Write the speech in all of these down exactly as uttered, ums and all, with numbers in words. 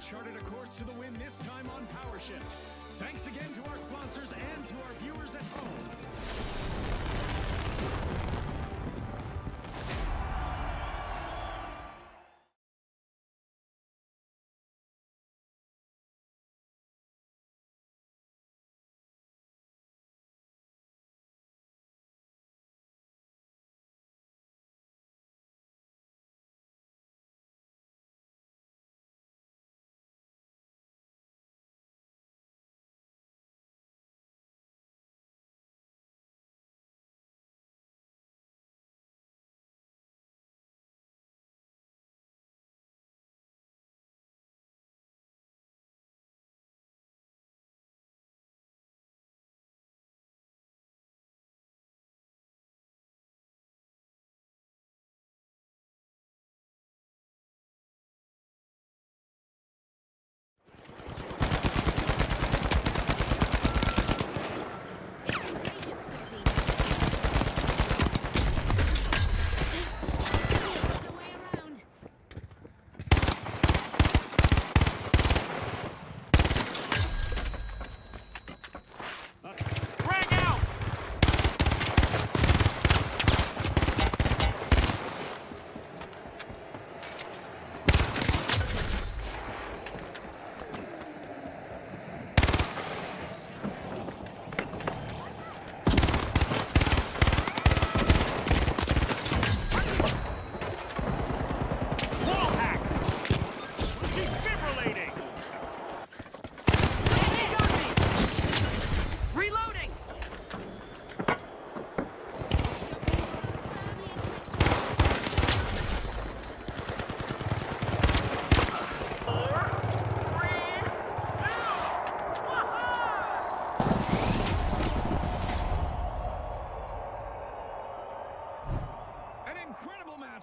Charted a course to the win this time on Power Shift. Thanks again to our sponsors and to our viewers at home.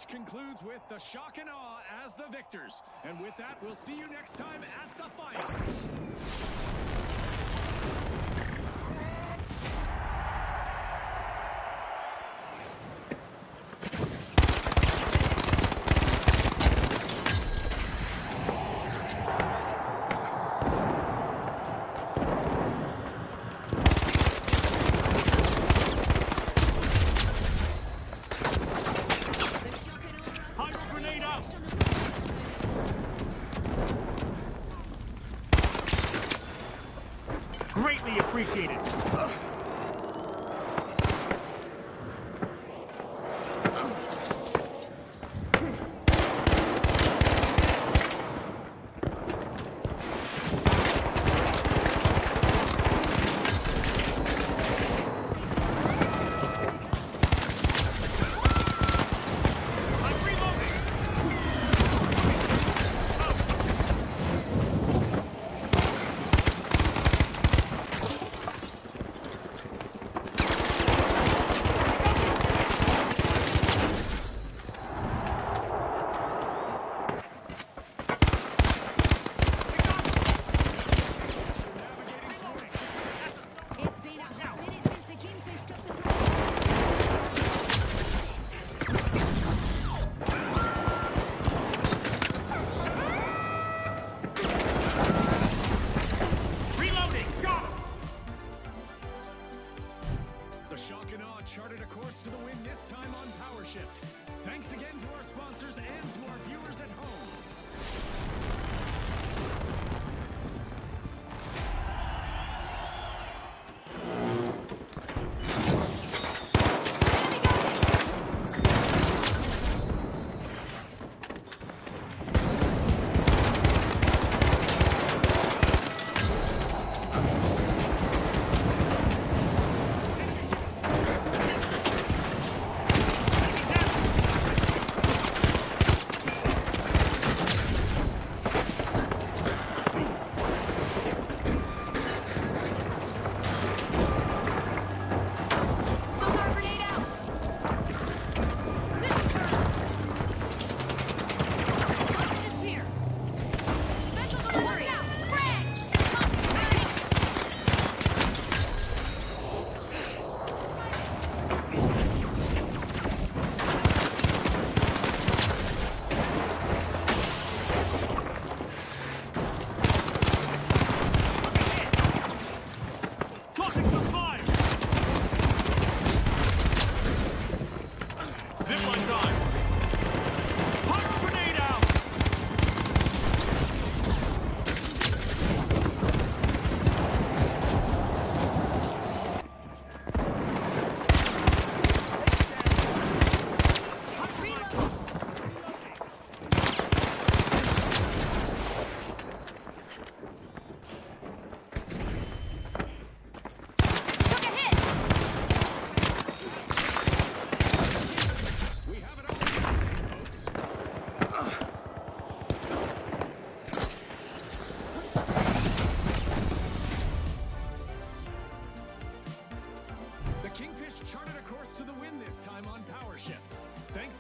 Concludes with the shock and awe as the victors. And with that, we'll see you next time at the finals. Greatly appreciated. Ugh.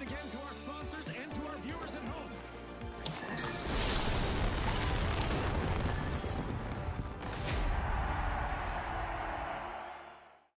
again to